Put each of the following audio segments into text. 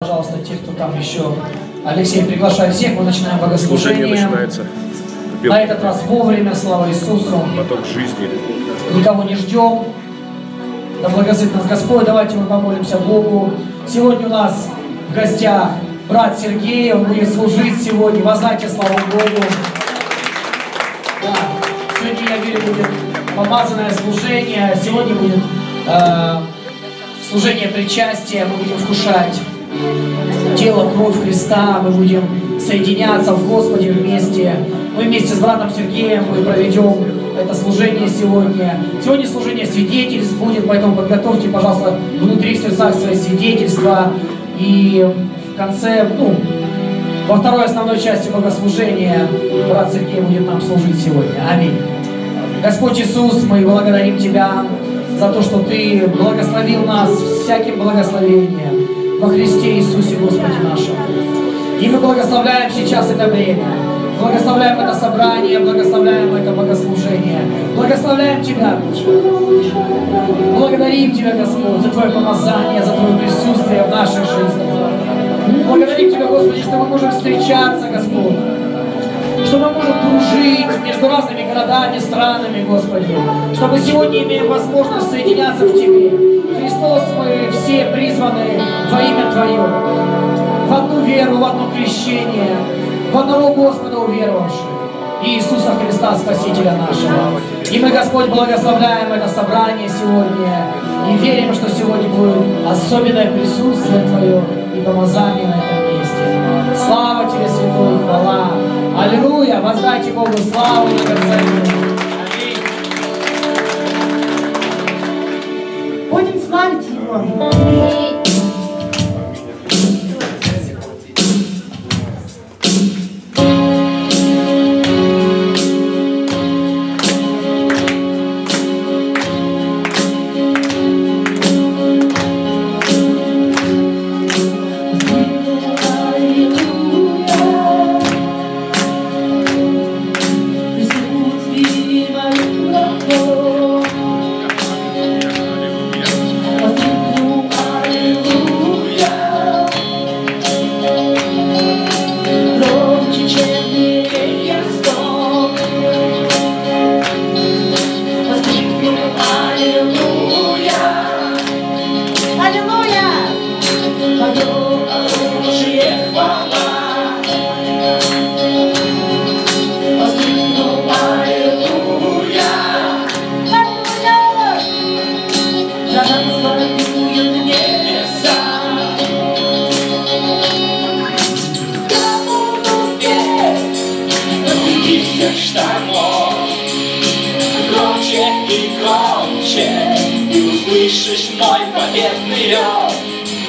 Пожалуйста, те, кто там еще. Алексей приглашает всех, мы начинаем богослужение. Служение начинается. На этот раз вовремя, слава Иисусу. Поток жизни. Никого не ждем. Да благословит нас Господь. Давайте мы помолимся Богу. Сегодня у нас в гостях брат Сергей, он будет служить сегодня. Воздайте славу Богу. Да. Сегодня, я верю, будет помазанное служение. Сегодня будет служение причастия. Мы будем вкушать тело, кровь Христа, мы будем соединяться в Господе вместе. Мы вместе с братом Сергеем мы проведем это служение сегодня. Сегодня служение свидетельств будет, поэтому подготовьте, пожалуйста, внутри сердца свои свидетельства. И в конце, во второй основной части богослужения брат Сергей будет нам служить сегодня. Аминь. Господь Иисус, мы благодарим Тебя за то, что Ты благословил нас всяким благословением. Во Христе Иисусе Господе нашем. И мы благословляем сейчас это время, благословляем это собрание, благословляем это богослужение, благословляем Тебя, благодарим Тебя, Господь, за Твое помазание, за Твое присутствие в наших жизнях. Благодарим Тебя, Господи, что мы можем встречаться, Господь, что мы можем дружить между разными городами, странами, Господи, что мы сегодня имеем возможность соединяться в Тебе. Христос, мы все призваны во имя Твое, в одну веру, в одно крещение, в одного Господа уверовавшего, Иисуса Христа, Спасителя нашего. И мы, Господь, благословляем это собрание сегодня и верим, что сегодня будет особенное присутствие Твое и помазание на этом месте. Слава Тебе, Святой, хвала! Аллилуйя! Воздайте Богу славу и красоту! Будем славить Его.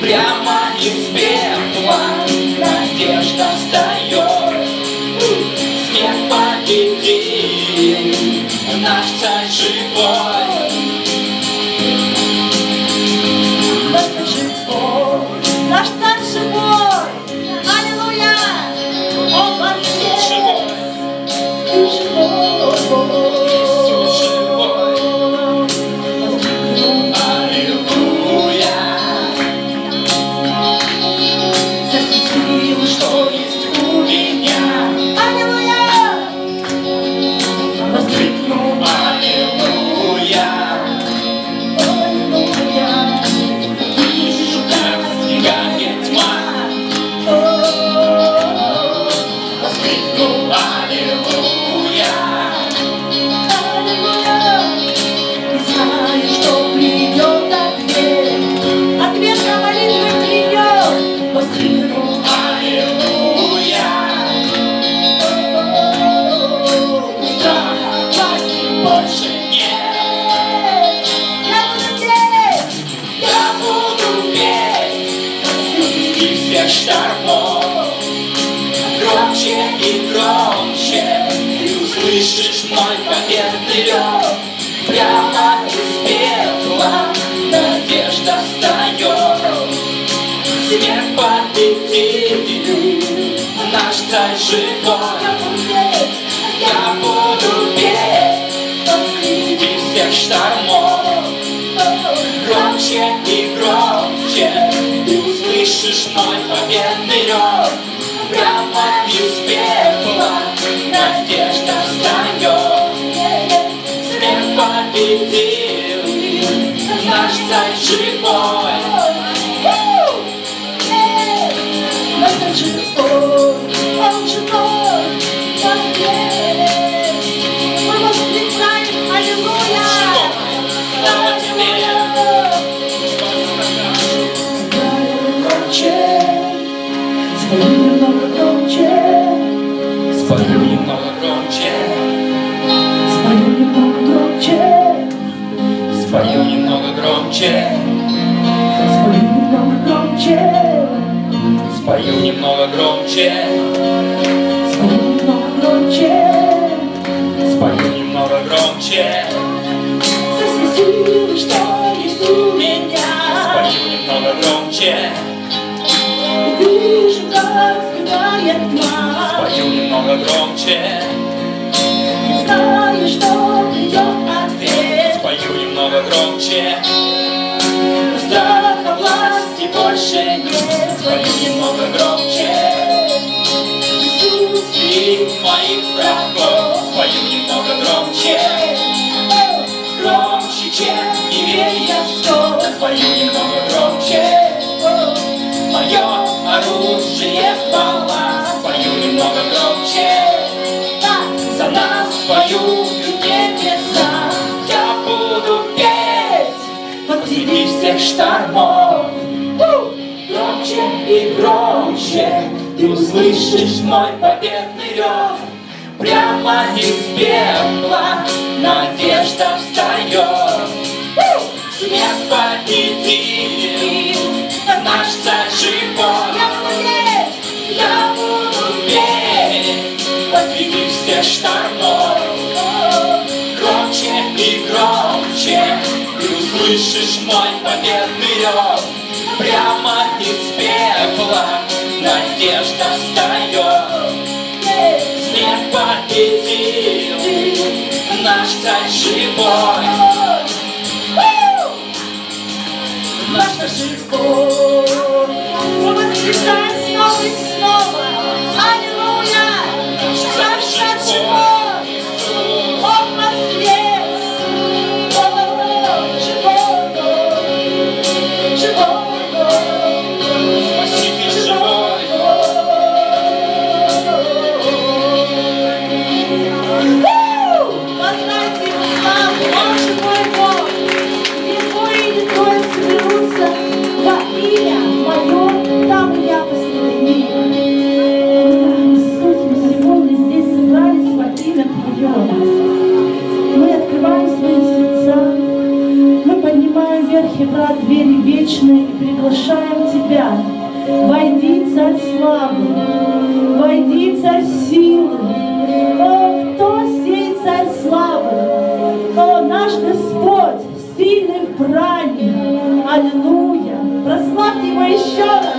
Прямо из пекла надежда встает, смех победит, наш царь живой. Наш царь живой, наш царь живой, аллилуйя, он во всем живой. Я буду петь среди всех штормов, громче и громче, ты услышишь. слышишь мой победный рёв? Прямо из пепла надежда встаёт. Смерть победил, наш царь живой. Наш царь живой, он живой, он есть. Мы можем писать «Аллилуйя». Спою немного громче, спою немного громче, спою немного громче, спою немного громче, спою немного громче, спою немного громче, спою немного громче. За все силы, что есть у меня, спою немного громче. Вижу, как сгорает тьма. Спою немного громче. Не знаю, что придет ответ. Спою немного громче. Страха власти больше нет. Спою немного громче. Иисус, ты моих врагов. Спою немного громче. Громче, чем не веря в что. Спою немного громче. Моё оружие хвала, спою немного громче, за нас воюют небеса. Я буду петь посреди всех штормов. Громче и громче ты услышишь мой победный рёв. Прямо из пепла надежда встаёт. Смерть победил, наш царь живой. Я буду петь посреди всех штормов. Громче и громче ты услышишь мой победный рёв. Прямо из пепла надежда встаёт. Смерть победил, наш царь живой. Наш царь живой, мы воскресаем снова и снова. Аллилуйя! Наш царь живой, он воскрес. Он живой, живой, спасибо, живой. Познайте его славу, он живой Бог. Его имя Твое соберутся во имя Мое, там и я посередине. Иисус, мы сегодня здесь собрались во имя Твое. Мы открываем свои сердца, мы поднимаем вверх и врат двери вечные и приглашаем Тебя. Войди, Царь славы, войди, Царь силы. О, кто сей Царь славы, о, наш Господь! Сильный в брани. Аллилуйя! Прославьте Его еще раз!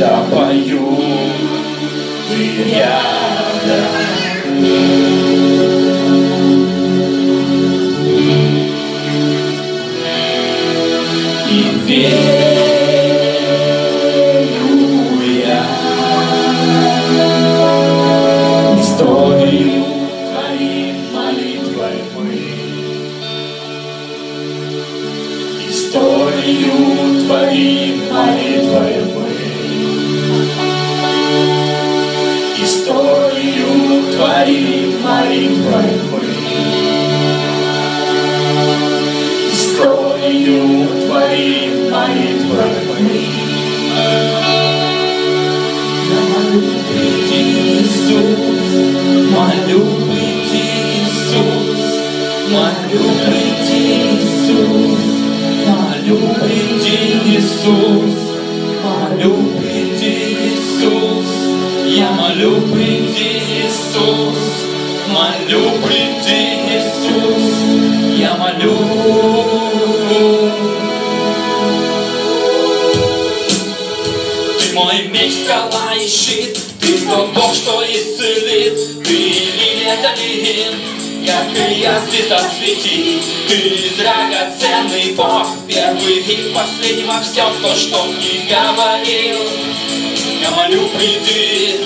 Когда пою, ты рядом. Славень Твоей, стою Твоей молитвой мы. Молю Иди, Иисус, молю Иди, Иисус, молю Иди, Иисус, молю Иди, Иисус, молю Иди, Иисус. Я молю, приди, Иисус, молю, приди, Иисус, я молю. Ты мой меч, скала и щит, ты тот Бог, что исцелит, ты лилия долин, яркая звезда свети, ты драгоценный Бог, первый и последний во всем, то, что ты говорил. Я молю, приди,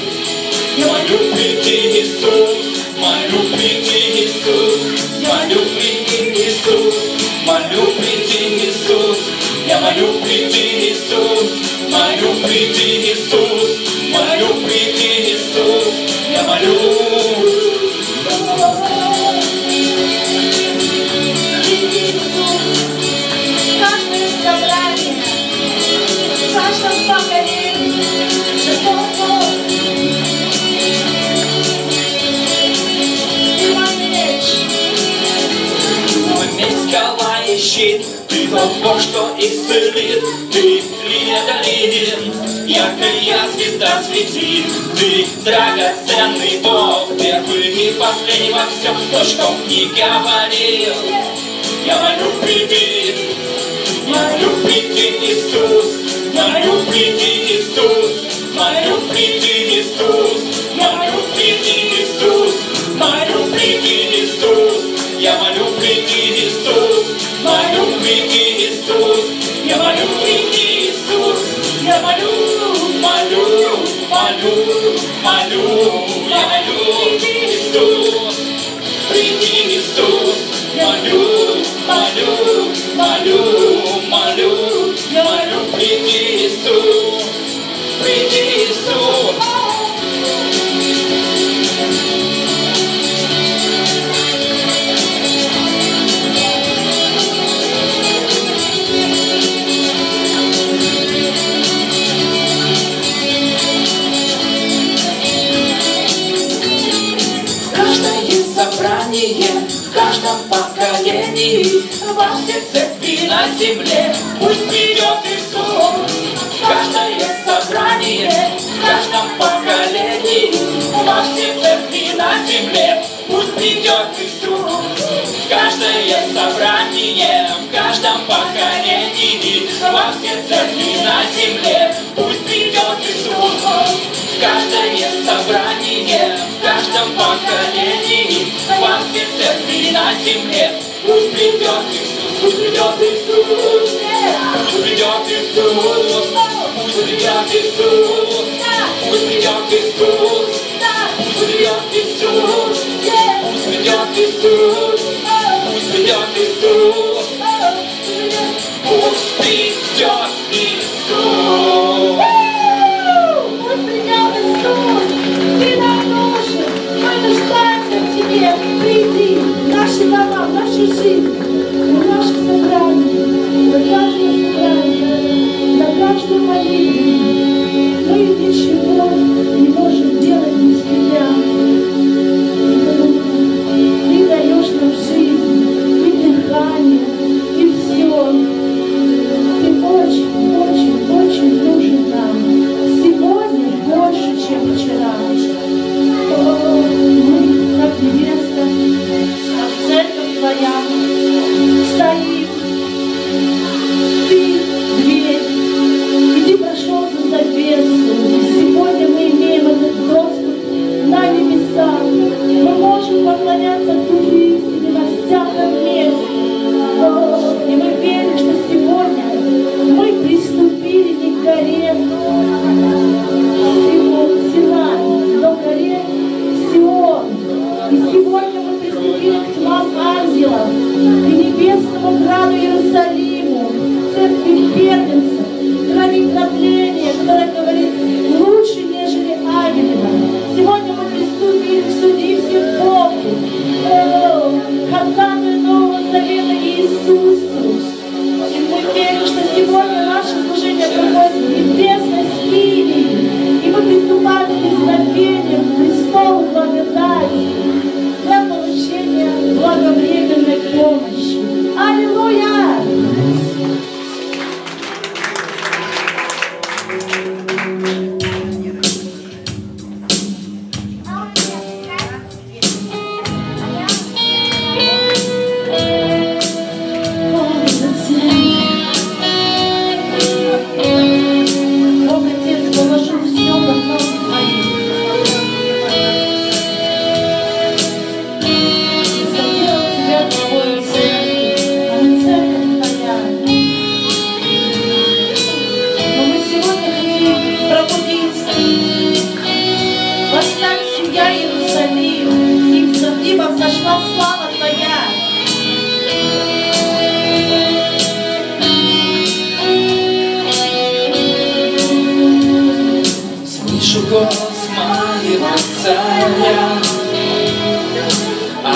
Иисус, молю, приди, Иисус, молю, приди, Иисус, молю, приди, Иисус, я молю, приди, Иисус, молю, приди, Иисус, молю, приди, Иисус, я молю. Ты тот Бог, что исцелит, ты лилия долин, яркая звезда свети, ты драгоценный Бог, первый и последний во всем, то, что не говорил. Я молю, приди, Иисус, молю, приди, Иисус, молю, приди, Иисус, молю, приди, Иисус, молю, приди, Иисус, я молю, приди, Иисус. Молю, приди, Иисус, я молю, приди, Иисус, я молю, я молю, приди, Иисус, я молю, приди, Иисус, во всех церкви на земле пусть идет Иисус. Каждое собрание, в каждом поколении, во всех церкви на земле пусть идет Иисус. Каждое собрание, в каждом поколении, во всех церкви на земле пусть идет Иисус. Каждое собрание, в каждом поколении, во всех церкви на земле пусть придет Иисус, пусть придет Иисус, пусть придет Иисус, пусть придет Иисус, пусть придет Иисус, пусть придет Иисус, пусть придет Иисус, пусть придет Иисус, пусть придет Иисус. Пусть придет Иисус, ты нам нужен, мы нуждаемся в тебе, приди в наши дома, в нашу жизнь, в наших собраниях, на каждом собрании, на каждой молитве. Мы ничего не можем делать без тебя. Ты даешь нам жизнь, и дыхание, и все. Ты очень нужен нам. Сегодня больше, чем вчера. Мы, как невеста, церковь твоя стоит, ты дверь, и ты прошел за завесу, и сегодня мы имеем этот доступ на небеса, мы можем поклоняться Духу Истине на всяком месте, и мы верим, что сегодня мы приступили не к горе Синай, но к горе Сион, и сегодня мы приступили к ангелов и небесному граду Иерусалиму, церкви первенца, храме кропления, которое говорит лучше, нежели Авелева. Сегодня мы приступили к суде всех Богу.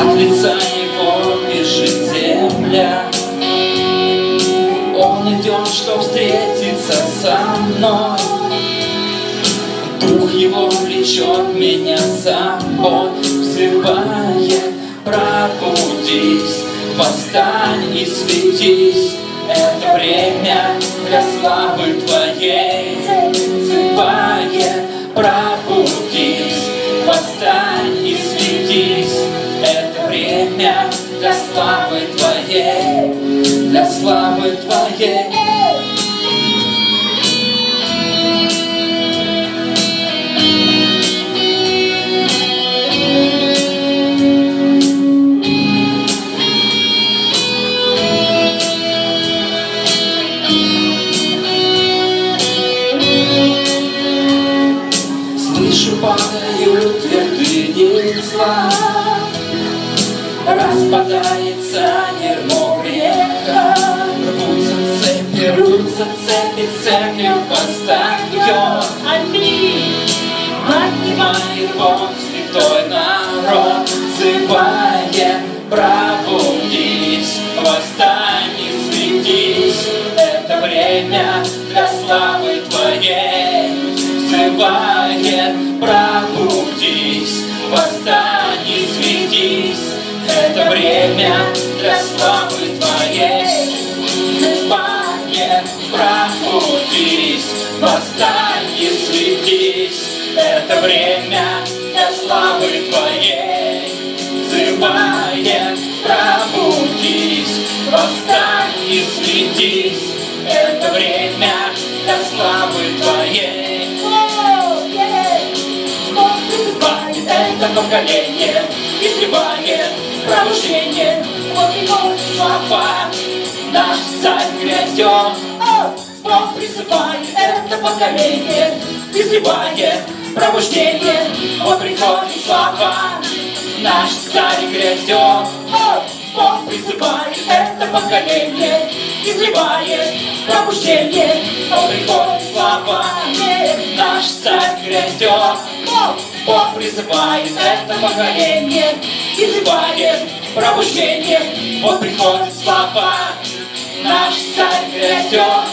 от лица его бежит земля. Он идет, чтоб встретиться со мной. Дух его влечет меня с собой, взывает: пробудись, восстань и светись. Это время для славы твоей. Взывает: пробудись, восстань и светись. Это время для славы твоей, для славы твоей. Слышу, падают ветви низла, распадается нермо греха. Рвутся цепи, цепью восстает. Поднимает Бог святой народ, взывает: пробудись, восстань и светись. Это время для славы твоей. Взывает: пробудись, восстань и светись. Это время для славы твоей. Взывает: пробудись, восстань и светись. Это время для славы твоей. Взывает: пробудись, восстань и светись. Это время для славы твоей. Это поколение изливает пробуждение. Вот его слова, наш царь грядет. Бог призывает это поколение, изливает пробуждение. Вот приходит слова, наш царь грядет. Бог призывает это поколение, изливает пробуждение. Вот приходит слова, наш царь грядет. Бог призывает это поколение, изливает пробуждение. Вот приходят слова, наш царь грядет.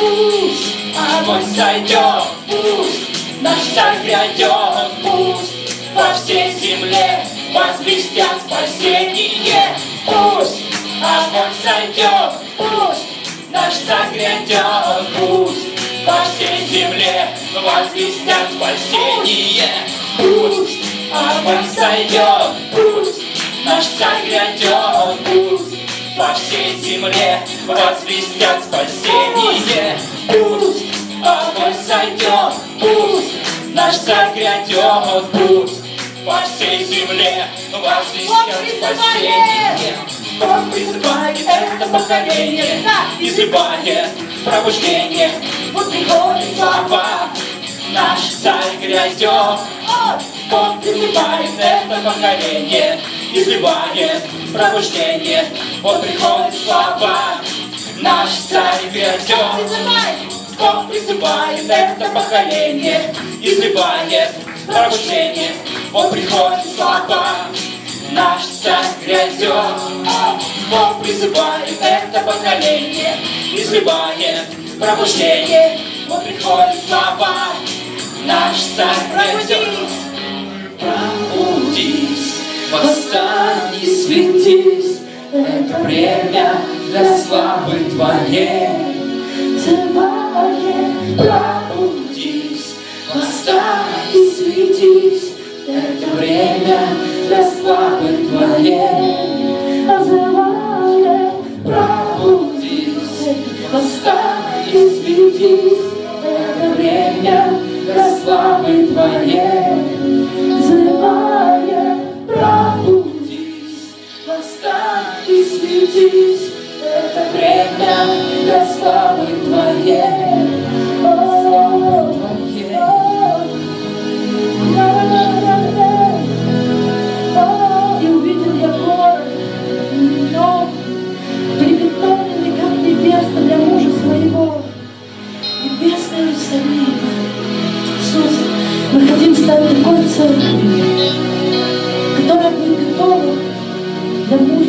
Пусть огонь сойдет, пусть наш царь грядет, пусть во всей земле возвестят спасение. Пусть огонь сойдет, пусть наш царь грядет, пусть по всей земле возвестят спасение. Пусть огонь сойдет, пусть наш царь грядет, пусть по всей земле возвестят спасение. Пусть огонь сойдет, пусть наш царь грядет, пусть по всей земле возвестят спасение. Бог призывает это поколение, изливает пробуждение. Вот приходит слова, наш царь грядет. Бог призывает это поколение, изливает пробуждение. Вот приходит слова, наш царь грядет. Бог призывает это поколение, изливает пробуждение. Вот приходит слова, наш царь грядет. Бог призывает это поколение, изливает пробуждение. Вот приходят слова, наш царь грядет. Пробудись, восстань и светись. Это время для славы твоей. Пробудись, восстань и светись. Это время для славы твоей. Пробудись, восстань и светись. Это время для славы твоей. Пробудись, восстань и светись. Это время для славы твоей. Иисус, мы хотим стать такой церковью, которая будет готова Да